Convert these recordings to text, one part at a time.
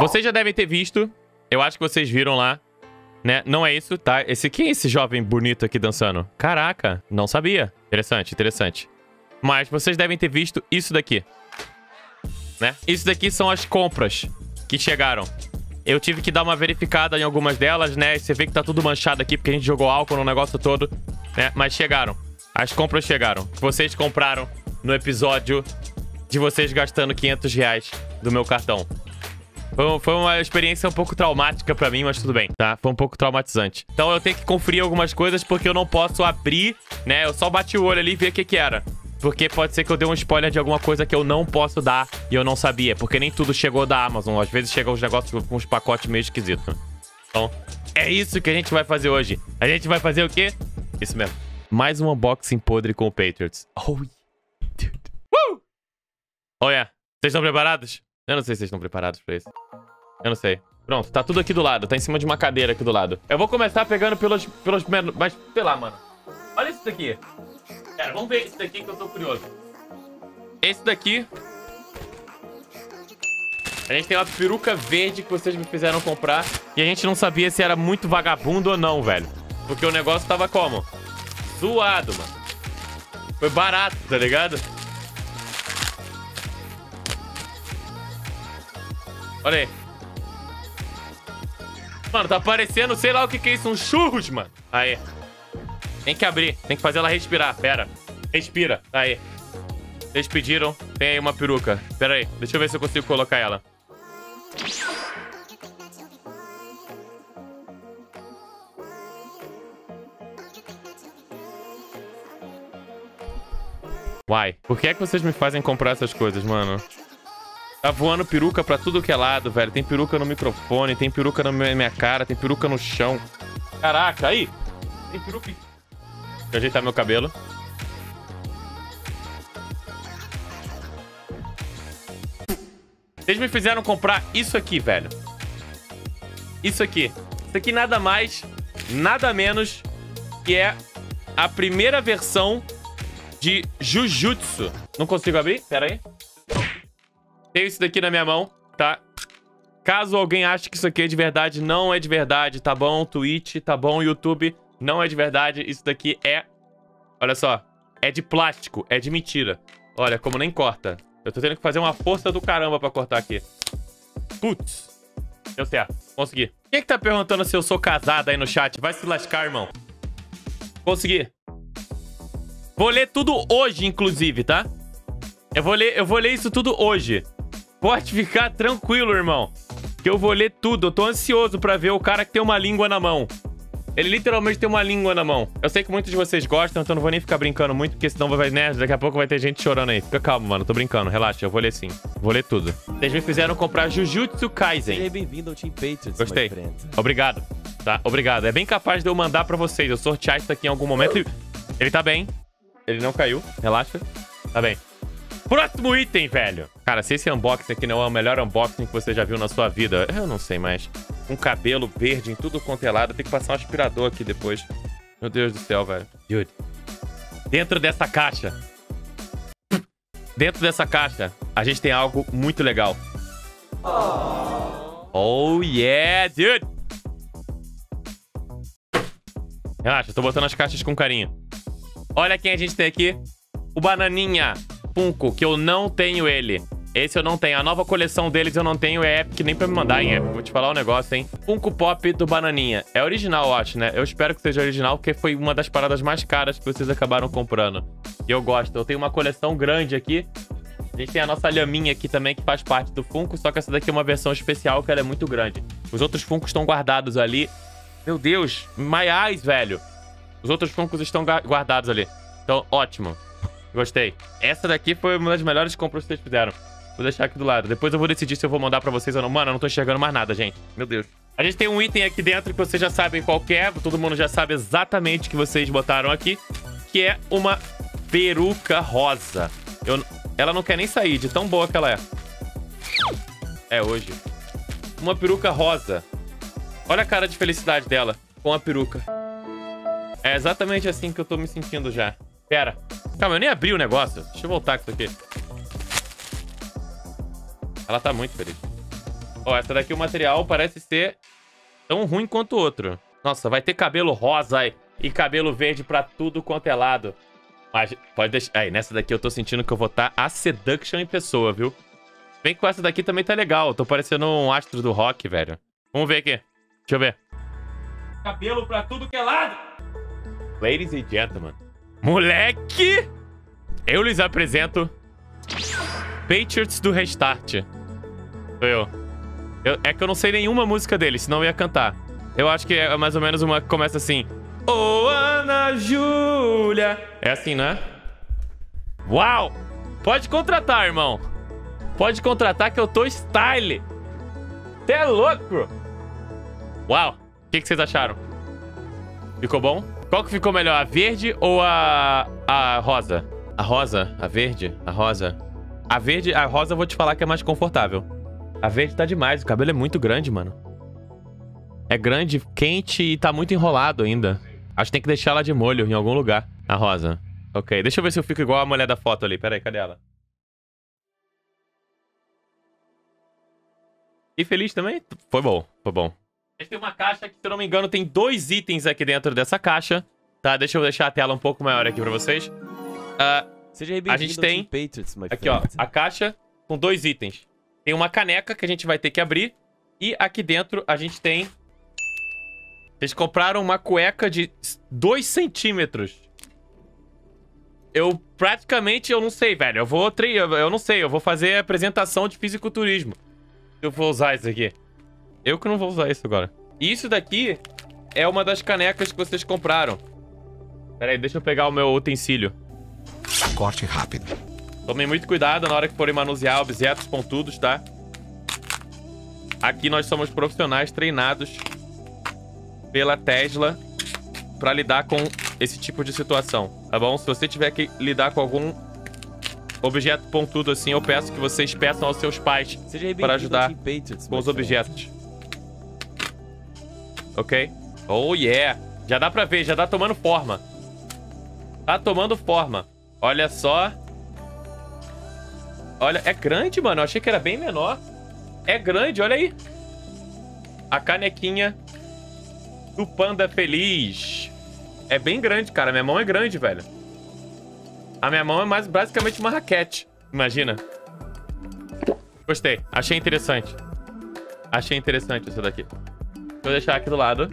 Vocês já devem ter visto. Eu acho que vocês viram lá, né? Não é isso, tá? Esse, quem é esse jovem bonito aqui dançando? Caraca, não sabia. Interessante, interessante. Mas vocês devem ter visto isso daqui, né? Isso daqui são as compras que chegaram. Eu tive que dar uma verificada em algumas delas, né? Você vê que tá tudo manchado aqui porque a gente jogou álcool no negócio todo, né? Mas chegaram. As compras chegaram. Vocês compraram no episódio de vocês gastando 500 reais do meu cartão. Foi uma experiência um pouco traumática pra mim, mas tudo bem, tá? Foi um pouco traumatizante. Então eu tenho que conferir algumas coisas porque eu não posso abrir, né? Eu só bati o olho ali e ver o que que era. Porque pode ser que eu dê um spoiler de alguma coisa que eu não posso dar e eu não sabia. Porque nem tudo chegou da Amazon. Às vezes chegam os negócios com uns pacotes meio esquisitos. Então, é isso que a gente vai fazer hoje. A gente vai fazer o quê? Isso mesmo. Mais um unboxing podre com o Patriots. Oh, dude. Woo! Oh, yeah. Vocês estão preparados? Eu não sei se vocês estão preparados pra isso. Eu não sei. Pronto, tá tudo aqui do lado. Tá em cima de uma cadeira aqui do lado. Eu vou começar pegando pelos menos... Mas, sei lá, mano. Olha isso daqui. Cara, vamos ver isso daqui que eu tô curioso. Esse daqui... A gente tem uma peruca verde que vocês me fizeram comprar. E a gente não sabia se era muito vagabundo ou não, velho. Porque o negócio tava como? Zoado, mano. Foi barato, tá ligado? Olha aí. Mano, tá parecendo, sei lá o que é isso, uns churros, mano. Aí. Tem que abrir, tem que fazer ela respirar. Pera. Respira. Aí. Vocês pediram, tem aí uma peruca. Pera aí, deixa eu ver se eu consigo colocar ela. Uai, por que é que vocês me fazem comprar essas coisas, mano? Tá voando peruca pra tudo que é lado, velho. Tem peruca no microfone, tem peruca na minha cara, tem peruca no chão. Caraca, aí! Tem peruca... Deixa eu ajeitar meu cabelo. Vocês me fizeram comprar isso aqui, velho. Isso aqui. Isso aqui nada mais, nada menos que é a primeira versão de Jujutsu. Não consigo abrir? Pera aí. Tenho isso daqui na minha mão, tá? Caso alguém ache que isso aqui é de verdade, não é de verdade, tá bom? Twitch, tá bom? YouTube, não é de verdade. Isso daqui é... Olha só. É de plástico, é de mentira. Olha, como nem corta. Eu tô tendo que fazer uma força do caramba pra cortar aqui. Putz. Deu certo. Consegui. Quem é que tá perguntando se eu sou casado aí no chat? Vai se lascar, irmão. Consegui. Vou ler tudo hoje, inclusive, tá? Eu vou ler isso tudo hoje. Pode ficar tranquilo, irmão, que eu vou ler tudo. Eu tô ansioso pra ver o cara que tem uma língua na mão. Ele literalmente tem uma língua na mão. Eu sei que muitos de vocês gostam, então não vou nem ficar brincando muito, porque senão vai, né? Daqui a pouco vai ter gente chorando aí. Fica calmo, mano. Tô brincando. Relaxa. Eu vou ler sim. Vou ler tudo. Vocês me fizeram comprar Jujutsu Kaisen. Seja bem-vindo ao Team Patriots. Gostei. Obrigado. Tá? Obrigado. É bem capaz de eu mandar pra vocês. Eu sortear isso aqui em algum momento. Ele tá bem. Ele não caiu. Relaxa. Tá bem. Próximo item, velho. Cara, se esse unboxing aqui não é o melhor unboxing que você já viu na sua vida, eu não sei mais. Um cabelo verde em tudo quanto é lado. Tem que passar um aspirador aqui depois. Meu Deus do céu, velho. Dude. Dentro dessa caixa. Dentro dessa caixa, a gente tem algo muito legal. Oh, yeah, dude. Relaxa, eu tô botando as caixas com carinho. Olha quem a gente tem aqui. O Bananinha. Funko, que eu não tenho ele. Esse eu não tenho. A nova coleção deles eu não tenho. É Epic, nem pra me mandar, hein? Vou te falar um negócio, hein? Funko Pop do Bananinha. É original, eu acho, né? Eu espero que seja original, porque foi uma das paradas mais caras que vocês acabaram comprando. E eu gosto. Eu tenho uma coleção grande aqui. A gente tem a nossa lhaminha aqui também, que faz parte do Funko. Só que essa daqui é uma versão especial, que ela é muito grande. Os outros Funkos estão guardados ali. Meu Deus, my eyes, velho. Os outros Funkos estão guardados ali. Então, ótimo. Gostei. Essa daqui foi uma das melhores compras que vocês fizeram. Vou deixar aqui do lado. Depois eu vou decidir se eu vou mandar pra vocês ou não. Mano, eu não tô enxergando mais nada, gente. Meu Deus. A gente tem um item aqui dentro que vocês já sabem qual que é. Todo mundo já sabe exatamente o que vocês botaram aqui. Que é uma peruca rosa. Ela não quer nem sair de tão boa que ela é. É hoje. Uma peruca rosa. Olha a cara de felicidade dela com a peruca. É exatamente assim que eu tô me sentindo já. Pera. Calma, eu nem abri o negócio. Deixa eu voltar com isso aqui. Ela tá muito feliz. Ó, essa daqui o material parece ser tão ruim quanto o outro. Nossa, vai ter cabelo rosa e cabelo verde pra tudo quanto é lado. Mas pode deixar... Aí, nessa daqui eu tô sentindo que eu vou estar a seduction em pessoa, viu? Vem com essa daqui também tá legal. Tô parecendo um astro do rock, velho. Vamos ver aqui. Deixa eu ver. Cabelo pra tudo que é lado. Ladies and gentlemen. Moleque! Eu lhes apresento... Patriots do Restart. Sou eu. É que eu não sei nenhuma música deles, senão eu ia cantar. Eu acho que é mais ou menos uma que começa assim... Ô, Ana Júlia... É assim, né? Uau! Pode contratar, irmão. Pode contratar que eu tô style. Cê é louco! Uau! O que vocês acharam? Ficou bom? Qual que ficou melhor? A verde ou a rosa? A rosa? A verde? A rosa? A verde... A rosa eu vou te falar que é mais confortável. A verde tá demais. O cabelo é muito grande, mano. É grande, quente e tá muito enrolado ainda. Acho que tem que deixar ela de molho em algum lugar. A rosa. Ok, deixa eu ver se eu fico igual a mulher da foto ali. Pera aí, cadê ela? E feliz também? Foi bom, foi bom. A gente tem uma caixa que, se eu não me engano, tem 2 itens aqui dentro dessa caixa. Tá, deixa eu deixar a tela um pouco maior aqui pra vocês. Seja bem-vindo, a gente tem Patriots, aqui, ó, a caixa com 2 itens. Tem uma caneca que a gente vai ter que abrir. E aqui dentro a gente tem... Eles compraram uma cueca de 2 centímetros. Eu praticamente, eu não sei, velho. Eu vou treinar, eu não sei. Eu vou fazer apresentação de fisiculturismo. Eu vou usar isso aqui. Eu que não vou usar isso agora. E isso daqui é uma das canecas que vocês compraram. Pera aí, deixa eu pegar o meu utensílio. Corte rápido. Tomem muito cuidado na hora que forem manusear objetos pontudos, tá? Aqui nós somos profissionais treinados... pela Tesla pra lidar com esse tipo de situação, tá bom? Se você tiver que lidar com algum objeto pontudo assim, eu peço que vocês peçam aos seus pais para ajudar com os objetos. Ok? Oh yeah! Já dá pra ver, já tá tomando forma. Tá tomando forma. Olha só. Olha, é grande, mano. Eu achei que era bem menor. É grande, olha aí. A canequinha... do Panda Feliz. É bem grande, cara. Minha mão é grande, velho. A minha mão é mais basicamente uma raquete. Imagina. Gostei. Achei interessante. Achei interessante isso daqui. Deixa eu deixar aqui do lado.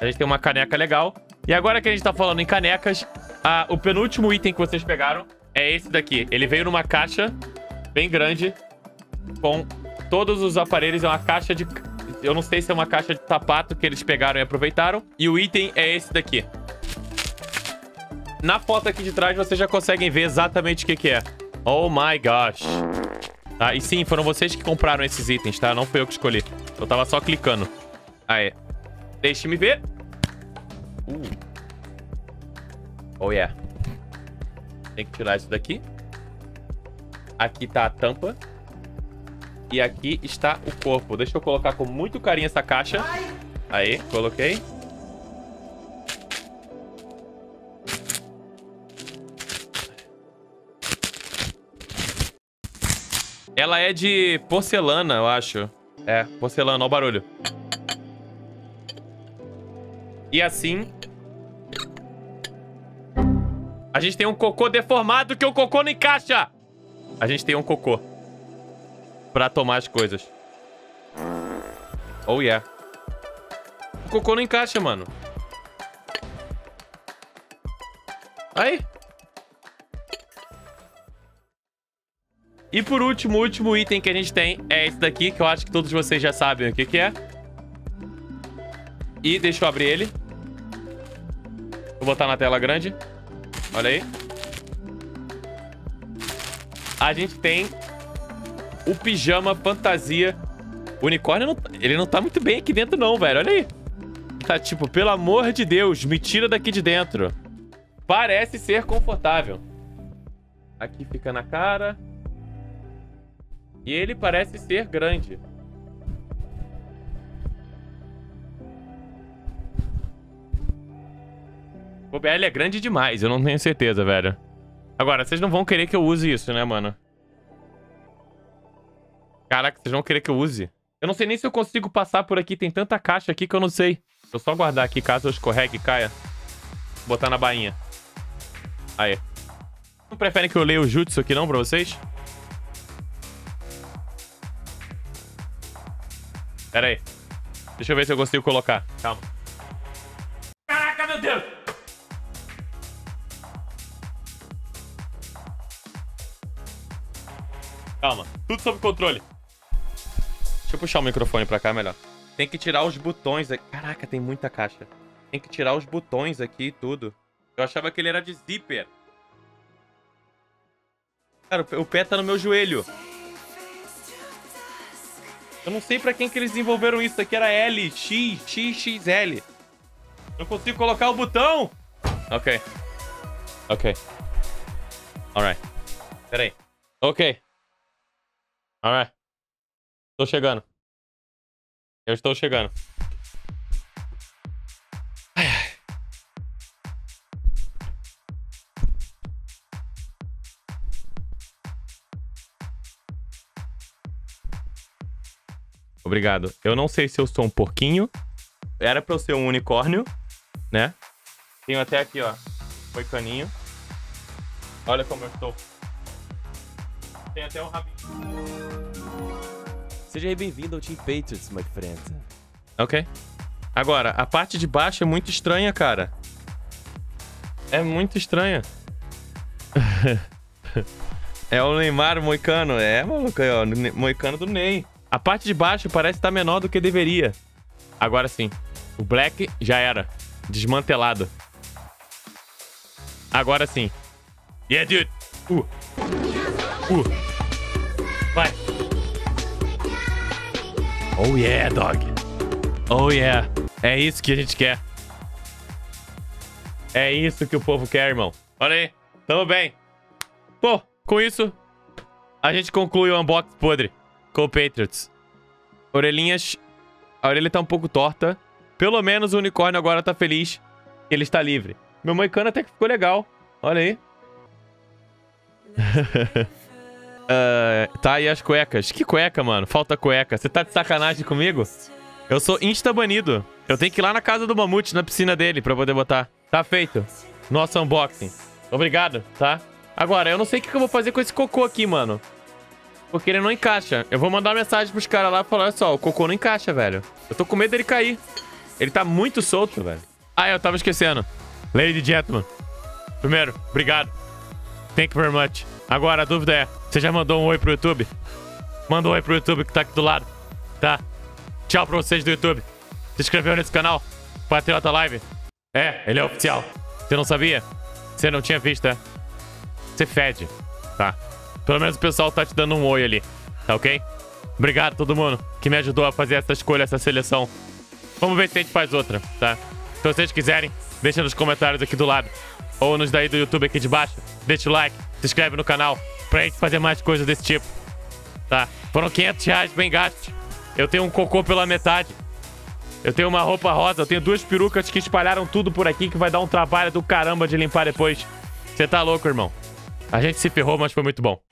A gente tem uma caneca legal. E agora que a gente tá falando em canecas, o penúltimo item que vocês pegaram é esse daqui. Ele veio numa caixa bem grande com todos os aparelhos. É uma caixa de... Eu não sei se é uma caixa de sapato que eles pegaram e aproveitaram. E o item é esse daqui. Na foto aqui de trás, vocês já conseguem ver exatamente o que é. Oh my gosh. Tá? E sim, foram vocês que compraram esses itens, tá? Não fui eu que escolhi. Eu tava só clicando. Aê. Deixe-me ver. Oh yeah. Tem que tirar isso daqui. Aqui tá a tampa. E aqui está o corpo. Deixa eu colocar com muito carinho essa caixa. Aí, coloquei. Ela é de porcelana, eu acho. É, porcelana, ó o barulho. E assim... A gente tem um cocô deformado que o cocô não encaixa! A gente tem um cocô pra tomar as coisas. Oh yeah. O cocô não encaixa, mano. Aí. E por último, o último item que a gente tem é esse daqui, que eu acho que todos vocês já sabem o que que é. E deixa eu abrir ele. Vou botar na tela grande. Olha aí. A gente tem... o pijama fantasia. O unicórnio, ele não tá muito bem aqui dentro não, velho. Olha aí. Tá tipo, pelo amor de Deus, me tira daqui de dentro. Parece ser confortável. Aqui fica na cara. E ele parece ser grande. Ele é grande demais, eu não tenho certeza, velho. Agora, vocês não vão querer que eu use isso, né, mano? Caraca, vocês vão querer que eu use Eu não sei nem se eu consigo passar por aqui. Tem tanta caixa aqui que eu não sei. Deixa eu só guardar aqui, caso eu escorregue e caia. Vou botar na bainha. Aí. Não preferem que eu leia o jutsu aqui não pra vocês? Pera aí. Deixa eu ver se eu consigo colocar. Calma. Caraca, meu Deus! Calma. Tudo sob controle. Deixa eu puxar o microfone pra cá, melhor. Tem que tirar os botões aqui. Caraca, tem muita caixa. Tem que tirar os botões aqui e tudo. Eu achava que ele era de zíper. Cara, o pé tá no meu joelho. Eu não sei pra quem que eles desenvolveram isso. Aqui era L, X, X, X, L. Não consigo colocar o botão. Ok. Ok. Alright. Pera aí. Ok. Alright. Tô chegando. Eu estou chegando. Ai, ai. Obrigado. Eu não sei se eu sou um porquinho. Era pra eu ser um unicórnio, né? Tenho até aqui, ó. Foi caninho. Olha como eu estou. Tem até um rabinho. Seja bem-vindo ao Team Patriots, my friend. Ok. Agora, a parte de baixo é muito estranha, cara. É muito estranha. É o Neymar moicano. É, maluco, ó. Moicano do Ney. A parte de baixo parece estar menor do que deveria. Agora sim. O Black já era. Desmantelado. Agora sim. Yeah, dude. Vai. Oh yeah, dog. Oh yeah. É isso que a gente quer. É isso que o povo quer, irmão. Olha aí. Tamo bem. Pô, com isso, a gente conclui o unboxing podre com o Patriots. Orelhinhas. A orelha tá um pouco torta. Pelo menos o unicórnio agora tá feliz. Ele está livre. Meu moicano até que ficou legal. Olha aí. Tá aí as cuecas. Que cueca, mano? Falta cueca. Você tá de sacanagem comigo? Eu sou insta-banido. Eu tenho que ir lá na casa do Mamute, na piscina dele, pra poder botar. Tá feito. Nosso unboxing. Obrigado, tá? Agora, eu não sei o que eu vou fazer com esse cocô aqui, mano. Porque ele não encaixa. Eu vou mandar uma mensagem pros caras lá e falar, olha só, o cocô não encaixa, velho. Eu tô com medo dele cair. Ele tá muito solto, velho. Ah, eu tava esquecendo. Lady Gentleman. Primeiro, obrigado. Thank you very much. Agora, a dúvida é, você já mandou um oi pro YouTube? Manda um oi pro YouTube que tá aqui do lado, tá? Tchau pra vocês do YouTube. Se inscreveu nesse canal? Patriota Live? É, ele é oficial. Você não sabia? Você não tinha visto, é? Você fede, tá? Pelo menos o pessoal tá te dando um oi ali, tá ok? Obrigado a todo mundo que me ajudou a fazer essa escolha, essa seleção. Vamos ver se a gente faz outra, tá? Se vocês quiserem, deixa nos comentários aqui do lado. Ou nos daí do YouTube aqui de baixo. Deixa o like, se inscreve no canal pra gente fazer mais coisas desse tipo. Tá? Foram 500 reais bem gastos. Eu tenho um cocô pela metade. Eu tenho uma roupa rosa. Eu tenho duas perucas que espalharam tudo por aqui que vai dar um trabalho do caramba de limpar depois. Você tá louco, irmão. A gente se ferrou, mas foi muito bom.